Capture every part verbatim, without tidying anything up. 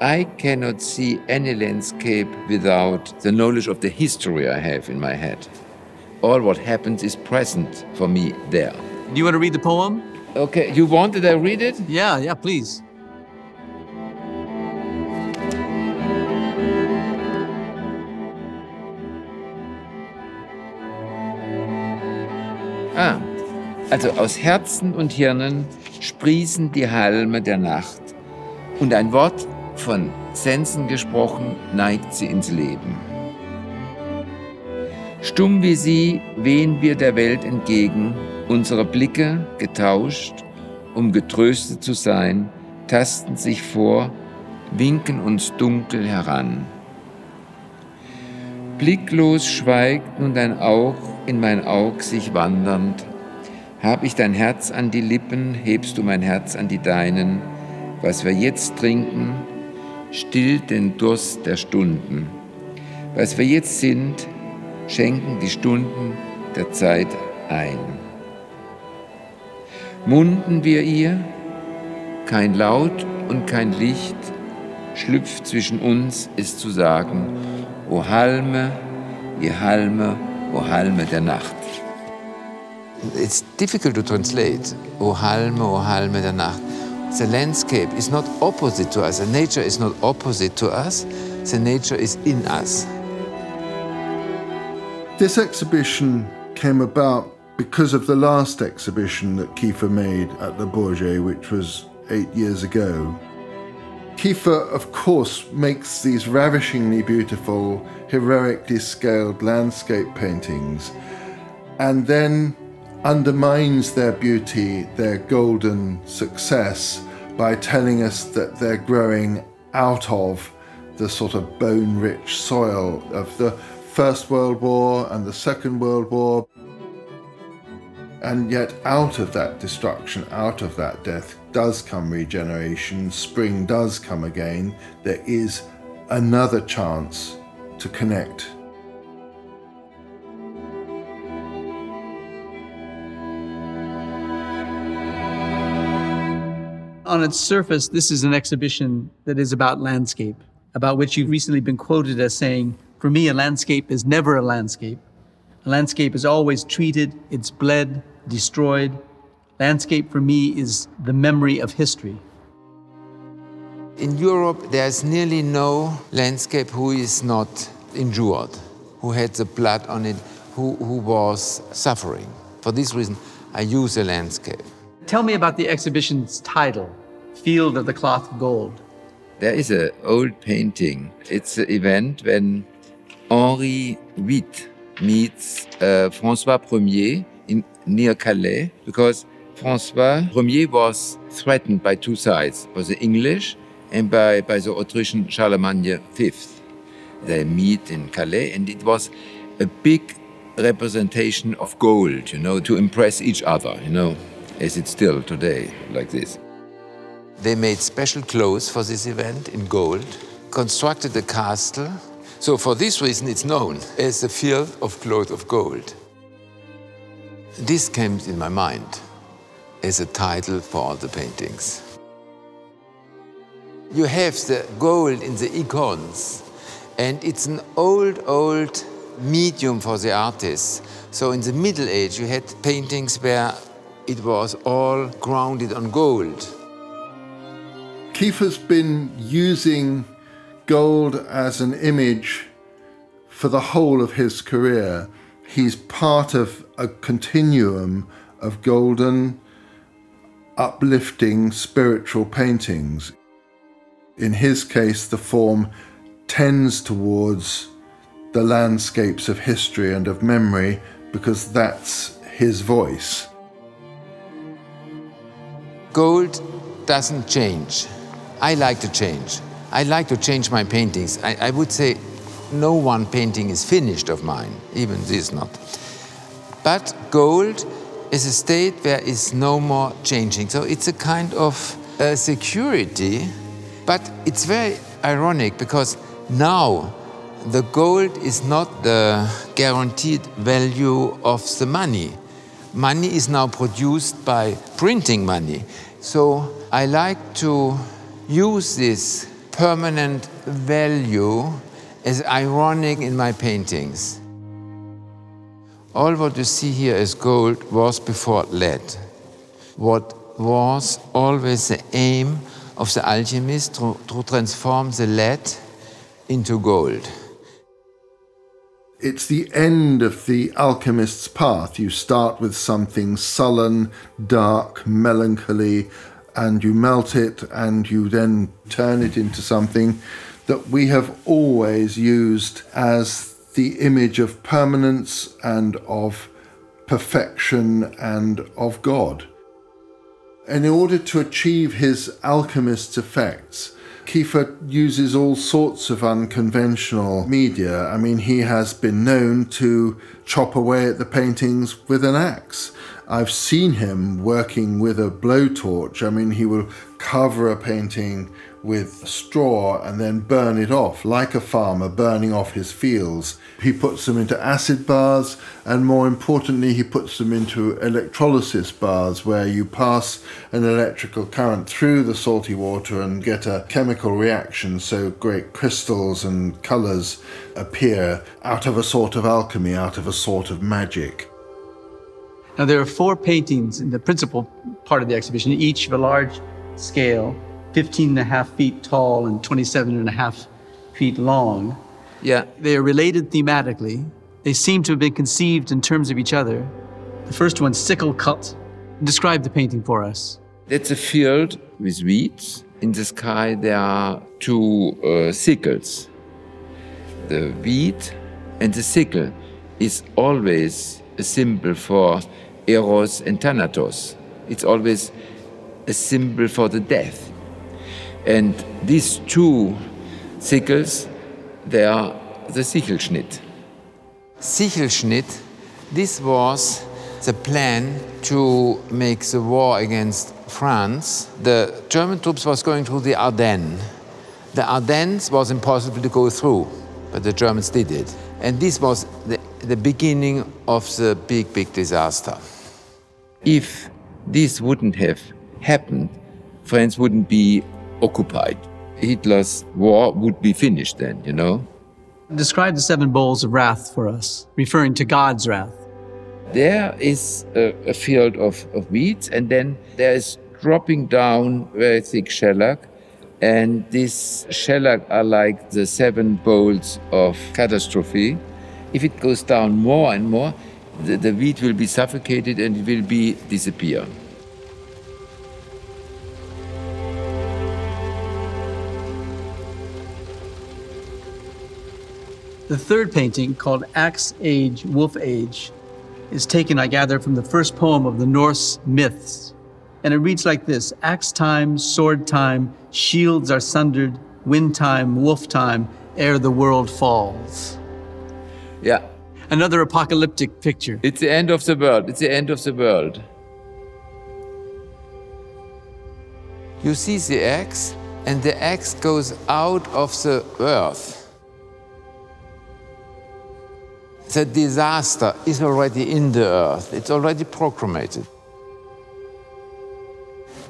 I cannot see any landscape without the knowledge of the history I have in my head. All what happens is present for me there. Do you want to read the poem? Okay, you want that I read it? Yeah, yeah, please. Ah, also aus Herzen und Hirnen sprießen die Halme der Nacht und ein Wort von Sensen gesprochen neigt sie ins Leben. Stumm wie sie wehen wir der Welt entgegen, unsere Blicke getauscht, um getröstet zu sein, tasten sich vor, winken uns dunkel heran. Blicklos schweigt nun dein Aug in mein Aug sich wandernd. Hab ich dein Herz an die Lippen, hebst du mein Herz an die deinen. Was wir jetzt trinken, stillt den Durst der Stunden. Was wir jetzt sind, schenken die Stunden der Zeit ein. Munden wir ihr, kein Laut und kein Licht, schlüpft zwischen uns, es zu sagen, O Halme, ihr Halme, O Halme der Nacht. It's difficult to translate, O Halme, O Halme der Nacht. The landscape is not opposite to us, the nature is not opposite to us, the nature is in us. This exhibition came about because of the last exhibition that Kiefer made at Le Bourget, which was eight years ago. Kiefer, of course, makes these ravishingly beautiful, heroically scaled landscape paintings and then undermines their beauty, their golden success, by telling us that they're growing out of the sort of bone-rich soil of the First World War and the Second World War. And yet out of that destruction, out of that death, does come regeneration, spring does come again. There is another chance to connect. On its surface, this is an exhibition that is about landscape, about which you've recently been quoted as saying, for me, a landscape is never a landscape. A landscape is always treated, it's bled, destroyed. Landscape for me is the memory of history. In Europe, there's nearly no landscape who is not injured, who had the blood on it, who, who was suffering. For this reason, I use a landscape. Tell me about the exhibition's title, Field of the Cloth of Gold. There is an old painting. It's an event when Henri the Eighth meets uh, François the First in, near Calais, because François the First was threatened by two sides, by the English and by, by the Austrasian Charlemagne the Fifth. They meet in Calais, and it was a big representation of gold, you know, to impress each other, you know, as it's still today, like this. They made special clothes for this event in gold, constructed a castle. So for this reason, it's known as the Field of Cloth of Gold. This came in my mind as a title for all the paintings. You have the gold in the icons, and it's an old, old medium for the artists. So in the Middle Age, you had paintings where it was all grounded on gold. Kiefer's been using gold as an image for the whole of his career. He's part of a continuum of golden, uplifting spiritual paintings. In his case, the form tends towards the landscapes of history and of memory because that's his voice. Gold doesn't change. I like to change. I like to change my paintings. I, I would say no one painting is finished of mine, even this not. But gold is a state where is no more changing. So it's a kind of uh, security, but it's very ironic because now the gold is not the guaranteed value of the money. Money is now produced by printing money. So I like to use this permanent value is ironic in my paintings. All what you see here is gold was before lead. What was always the aim of the alchemist to, to transform the lead into gold. It's the end of the alchemist's path. You start with something sullen, dark, melancholy, and you melt it, and you then turn it into something that we have always used as the image of permanence and of perfection and of God. And in order to achieve his alchemist's effects, Kiefer uses all sorts of unconventional media. I mean, he has been known to chop away at the paintings with an axe. I've seen him working with a blowtorch. I mean, he will cover a painting with straw and then burn it off, like a farmer burning off his fields. He puts them into acid baths, and more importantly, he puts them into electrolysis baths, where you pass an electrical current through the salty water and get a chemical reaction, so great crystals and colours appear out of a sort of alchemy, out of a sort of magic. Now, there are four paintings in the principal part of the exhibition, each of a large scale, fifteen and a half feet tall and twenty-seven and a half feet long. Yeah. They are related thematically. They seem to have been conceived in terms of each other. The first one, sickle cut. Describe the painting for us. It's a field with weeds. In the sky, there are two uh, sickles. The wheat and the sickle is always a symbol for Eros and Thanatos. It's always a symbol for the death. And these two sickles, they are the Sichelschnitt. Sichelschnitt, this was the plan to make the war against France. The German troops was going through the Ardennes. The Ardennes was impossible to go through, but the Germans did it. And this was the, the beginning of the big, big disaster. If this wouldn't have happened, France wouldn't be occupied. Hitler's war would be finished then, you know. Describe the seven bowls of wrath for us, referring to God's wrath. There is a, a field of, of weeds, and then there is dropping down very thick shellac, and these shellac are like the seven bowls of catastrophe. If it goes down more and more, the, the wheat will be suffocated and it will be disappear. The third painting, called Axe Age, Wolf Age, is taken, I gather, from the first poem of the Norse myths. And it reads like this: axe time, sword time, shields are sundered, wind time, wolf time, ere the world falls. Yeah. Another apocalyptic picture. It's the end of the world, it's the end of the world. You see the axe, and the axe goes out of the earth. The disaster is already in the earth. It's already proclamated.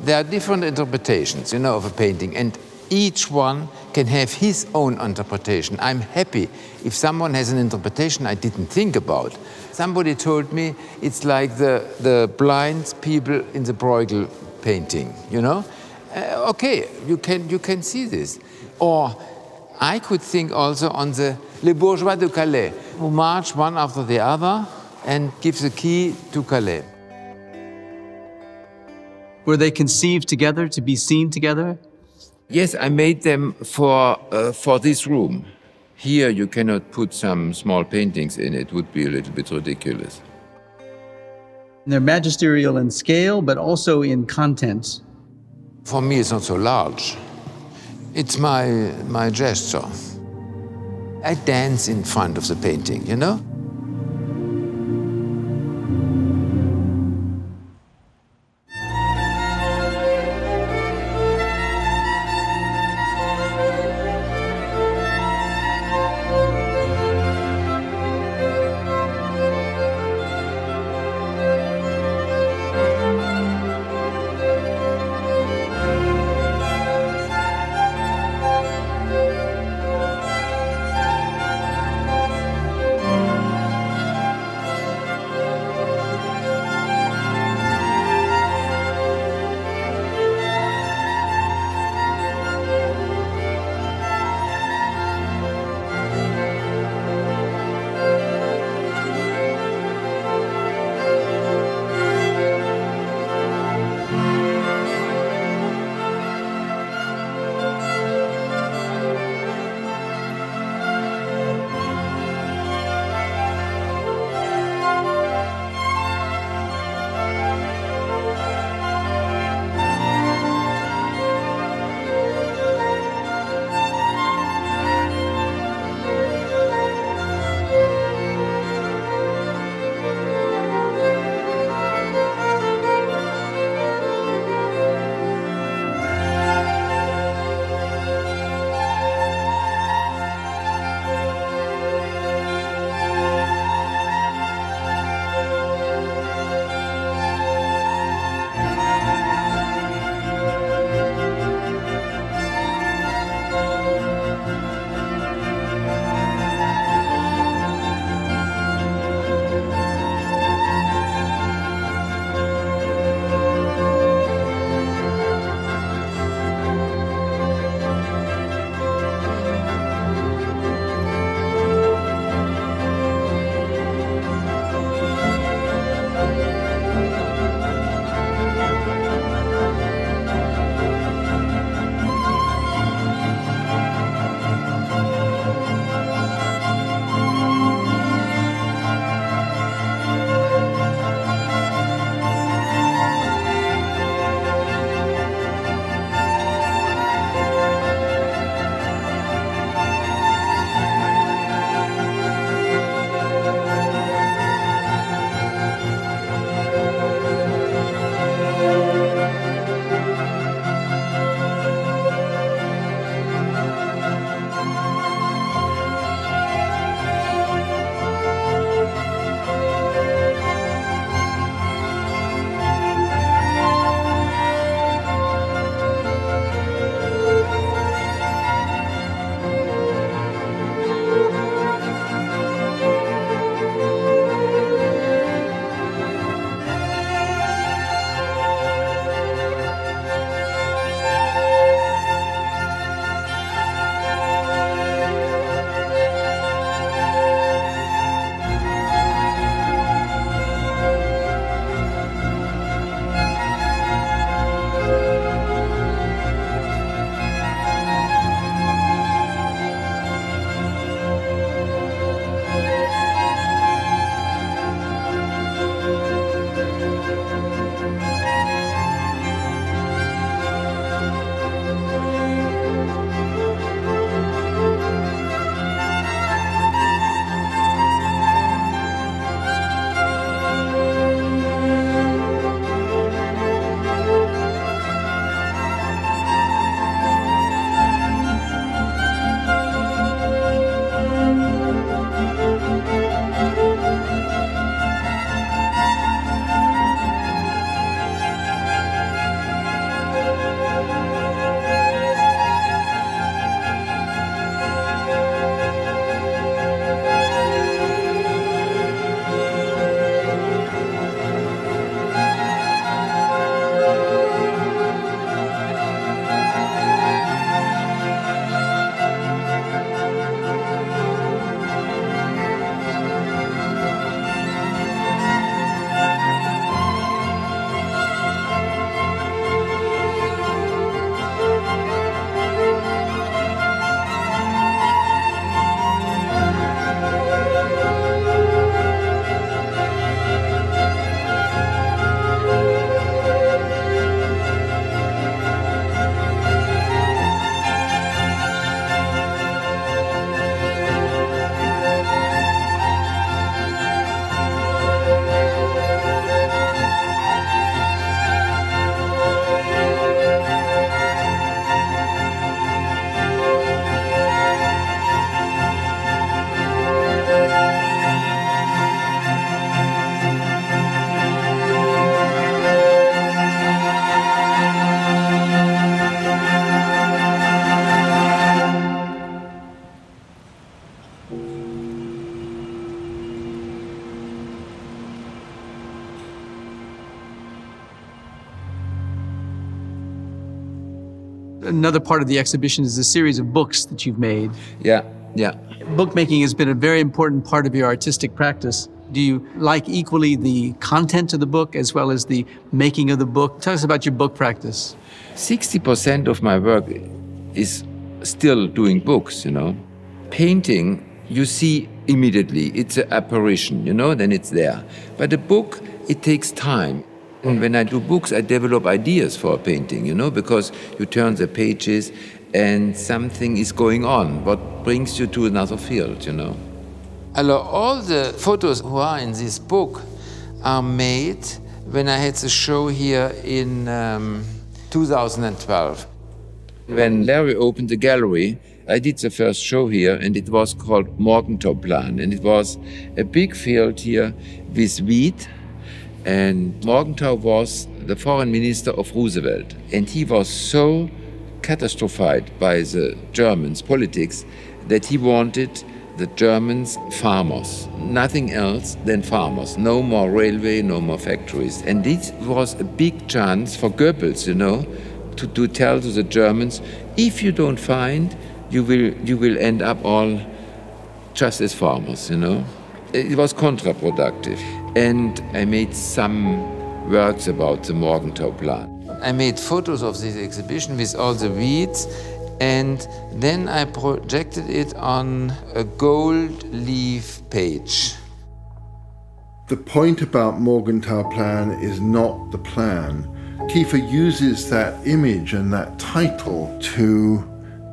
There are different interpretations, you know, of a painting, and each one can have his own interpretation. I'm happy if someone has an interpretation I didn't think about. Somebody told me it's like the, the blind people in the Bruegel painting, you know? Uh, okay, you can, you can see this. Or I could think also on the Les Bourgeois de Calais, who march one after the other and give the key to Calais. Were they conceived together to be seen together? Yes, I made them for, uh, for this room. Here you cannot put some small paintings in, it would be a little bit ridiculous. They're magisterial in scale, but also in content. For me, it's not so large. It's my, my gesture. I dance in front of the painting, you know? another part of the exhibition is a series of books that you've made. Yeah, yeah. Bookmaking has been a very important part of your artistic practice. Do you like equally the content of the book as well as the making of the book? Tell us about your book practice. sixty percent of my work is still doing books, you know. Painting, you see immediately, it's an apparition, you know, then it's there. But a book, it takes time. And when I do books, I develop ideas for a painting, you know, because you turn the pages and something is going on, what brings you to another field, you know. All the photos who are in this book are made when I had the show here in um, two thousand twelve. When Larry opened the gallery, I did the first show here, and it was called Morgenthau Plan, and it was a big field here with wheat. And Morgenthau was the foreign minister of Roosevelt, and he was so catastrophized by the Germans' politics that he wanted the Germans farmers, nothing else than farmers, no more railway, no more factories. And this was a big chance for Goebbels, you know, to, to tell to the Germans, if you don't find, you will, you will end up all just as farmers, you know. It was counterproductive. And I made some works about the Morgenthau Plan. I made photos of this exhibition with all the weeds, and then I projected it on a gold leaf page. The point about Morgenthau Plan is not the plan. Kiefer uses that image and that title to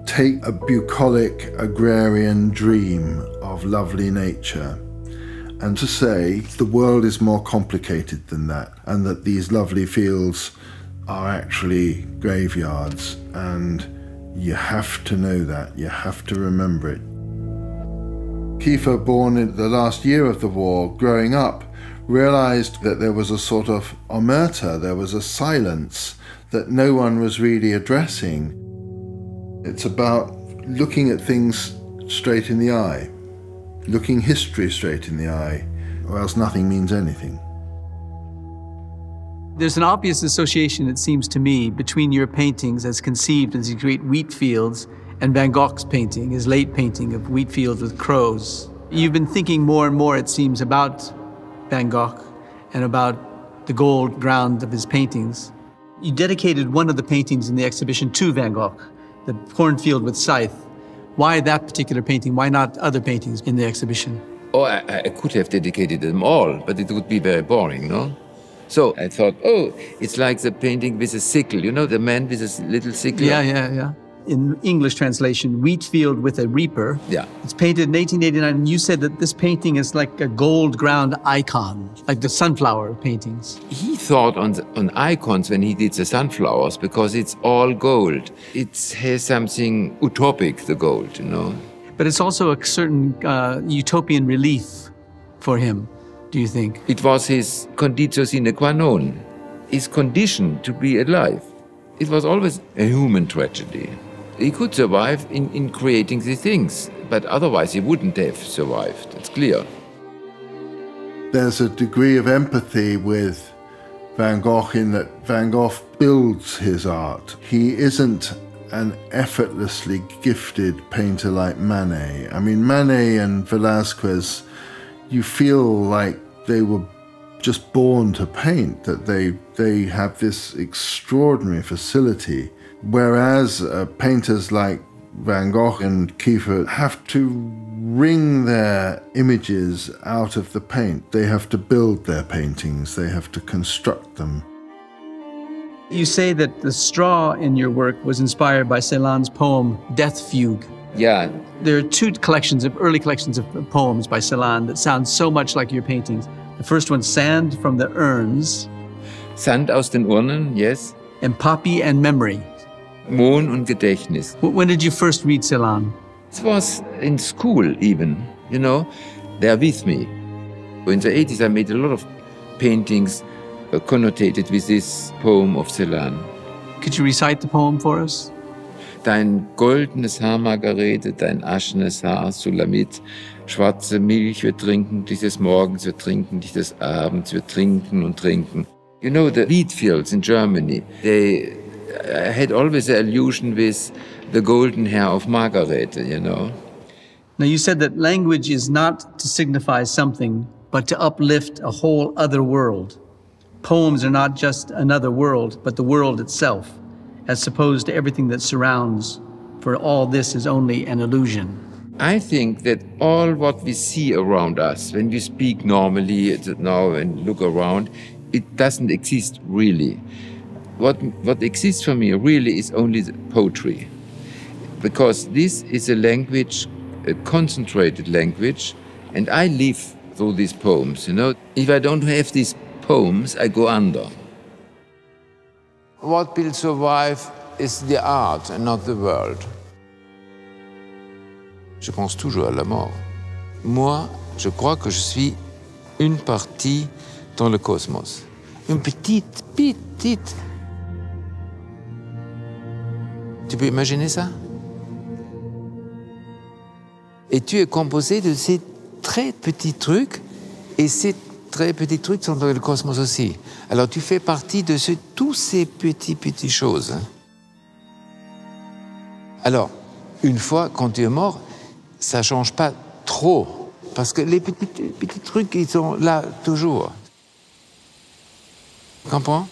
take a bucolic agrarian dream of lovely nature, and to say the world is more complicated than that, and that these lovely fields are actually graveyards, and you have to know that, you have to remember it. Kiefer, born in the last year of the war, growing up, realized that there was a sort of omerta, there was a silence that no one was really addressing. It's about looking at things straight in the eye, looking history straight in the eye, or else nothing means anything. There's an obvious association, it seems to me, between your paintings as conceived as these great wheat fields and Van Gogh's painting, his late painting of wheat fields with crows. You've been thinking more and more, it seems, about Van Gogh and about the gold ground of his paintings. You dedicated one of the paintings in the exhibition to Van Gogh, the cornfield with scythe. Why that particular painting? Why not other paintings in the exhibition? Oh, I, I could have dedicated them all, but it would be very boring, no? So I thought, oh, it's like the painting with a sickle, you know, the man with his little sickle. Yeah, yeah, yeah. In English translation, wheat field with a reaper. Yeah. It's painted in eighteen eighty-nine, and you said that this painting is like a gold ground icon, like the sunflower paintings. He thought on, the, on icons when he did the sunflowers, because it's all gold. It has something utopic, the gold, you know. But it's also a certain uh, utopian relief for him, do you think? It was his conditio sine qua non, his condition to be alive. It was always a human tragedy. He could survive in, in creating these things, but otherwise he wouldn't have survived, it's clear. There's a degree of empathy with Van Gogh in that Van Gogh builds his art. He isn't an effortlessly gifted painter like Manet. I mean, Manet and Velazquez, you feel like they were just born to paint, that they, they have this extraordinary facility. Whereas uh, painters like Van Gogh and Kiefer have to wring their images out of the paint. They have to build their paintings, they have to construct them. You say that the straw in your work was inspired by Celan's poem, Death Fugue. Yeah. There are two collections of early collections of poems by Celan that sound so much like your paintings. The first one, Sand from the Urns. Sand aus den Urnen, yes. And Poppy and Memory. Mond und Gedächtnis. When did you first read Celan? It was in school even, you know. They're with me. In the eighties I made a lot of paintings connotated with this poem of Celan. Could you recite the poem for us? Dein goldenes Haar, Margarete, dein aschenes Haar, Sulamit, schwarze Milch, wir trinken dich des Morgens, wir trinken dich des Abends, wir trinken und trinken. You know, the wheat fields in Germany, they I had always the illusion with the golden hair of Margaret, you know. Now, you said that language is not to signify something, but to uplift a whole other world. Poems are not just another world, but the world itself, as opposed to everything that surrounds, for all this is only an illusion. I think that all what we see around us, when we speak normally now and look around, it doesn't exist really. What, what exists for me really is only the poetry, because this is a language, a concentrated language, and I live through these poems, you know. If I don't have these poems, I go under. What will survive is the art and not the world. Je pense toujours à la mort. Moi, je crois que je suis une partie dans le cosmos. Une petite, petite. Tu peux imaginer ça? Et tu es composé de ces très petits trucs, et ces très petits trucs sont dans le cosmos aussi. Alors tu fais partie de ce, tous ces petits, petites choses. Alors, une fois, quand tu es mort, ça ne change pas trop, parce que les petits, petits trucs, ils sont là toujours. Tu comprends?